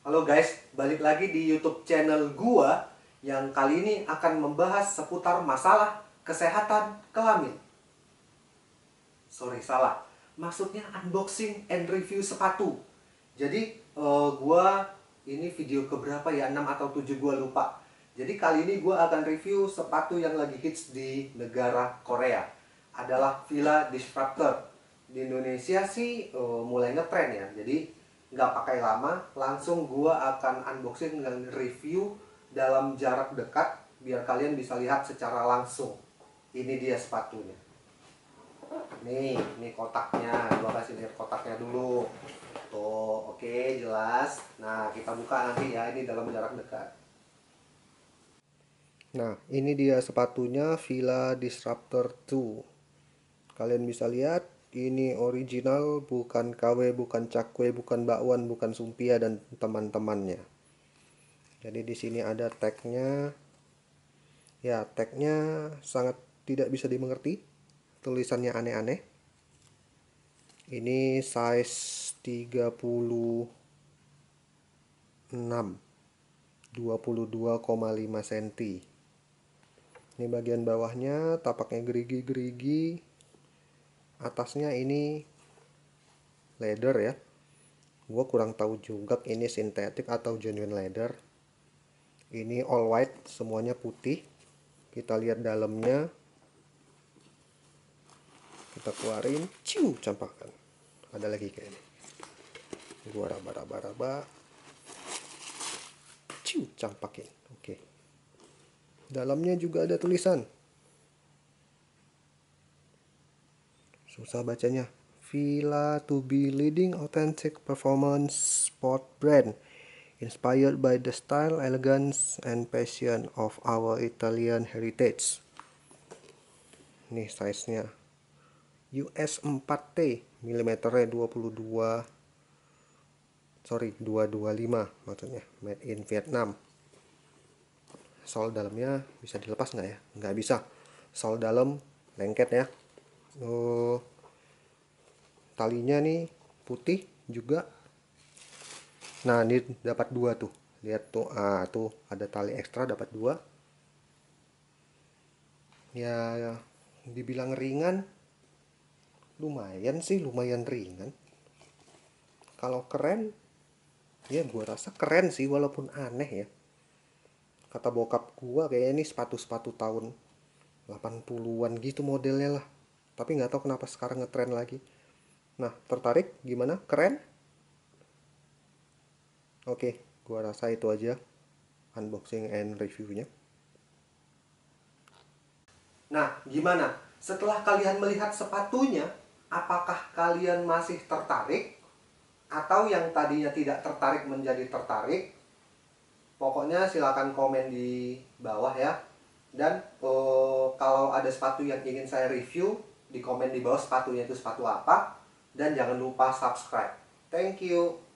Halo guys, balik lagi di YouTube channel gua yang kali ini akan membahas seputar masalah kesehatan kelamin. Sorry, salah. Maksudnya unboxing and review sepatu. Jadi gua ini video keberapa ya, 6 atau 7 gua lupa. Jadi kali ini gua akan review sepatu yang lagi hits di negara Korea. Adalah FILA Disruptor. Di Indonesia sih mulai ngetrend ya. Jadi nggak pakai lama, langsung gua akan unboxing dan review dalam jarak dekat biar kalian bisa lihat secara langsung. Ini dia sepatunya. Nih, ini kotaknya. Gua kasih lihat kotaknya dulu. Tuh, oke, jelas. Nah, kita buka nanti ya, ini dalam jarak dekat. Nah, ini dia sepatunya FILA Disruptor 2. Kalian bisa lihat ini original, bukan KW, bukan cakwe, bukan bakwan, bukan sumpia dan teman-temannya. Jadi di sini ada tagnya. Ya, tagnya sangat tidak bisa dimengerti. Tulisannya aneh-aneh. Ini size 36, 22,5 cm. Ini bagian bawahnya, tapaknya gerigi-gerigi. Atasnya ini leather ya. Gua kurang tahu juga ini sintetik atau genuine leather. Ini all white, semuanya putih. Kita lihat dalamnya. Kita keluarin, ciu, campakan. Ada lagi kayak ini. Gua raba-raba. Ciu, campakin. Oke. Dalamnya juga ada tulisan. Susah bacanya. FILA to be leading authentic performance sport brand inspired by the style, elegance, and passion of our Italian heritage. Nih size-nya. US 4T, milimeternya 225 maksudnya. Made in Vietnam. Sol dalamnya bisa dilepas nggak ya? Nggak bisa. Sol dalam lengket ya. Talinya nih putih juga. Nah, ini dapat dua tuh. Lihat tuh, tuh ada tali ekstra dapat dua. Ya, dibilang ringan, lumayan sih, lumayan ringan. Kalau keren, ya gua rasa keren sih walaupun aneh ya. Kata bokap gua kayaknya ini sepatu-sepatu tahun 80-an gitu modelnya lah. Tapi nggak tahu kenapa sekarang ngetren lagi. Nah, tertarik? Gimana? Keren? Oke, gua rasa itu aja unboxing and reviewnya. Nah, gimana? Setelah kalian melihat sepatunya, apakah kalian masih tertarik? Atau yang tadinya tidak tertarik menjadi tertarik? Pokoknya silakan komen di bawah ya. Dan kalau ada sepatu yang ingin saya review, di komen di bawah sepatunya itu sepatu apa. Dan jangan lupa subscribe. Thank you.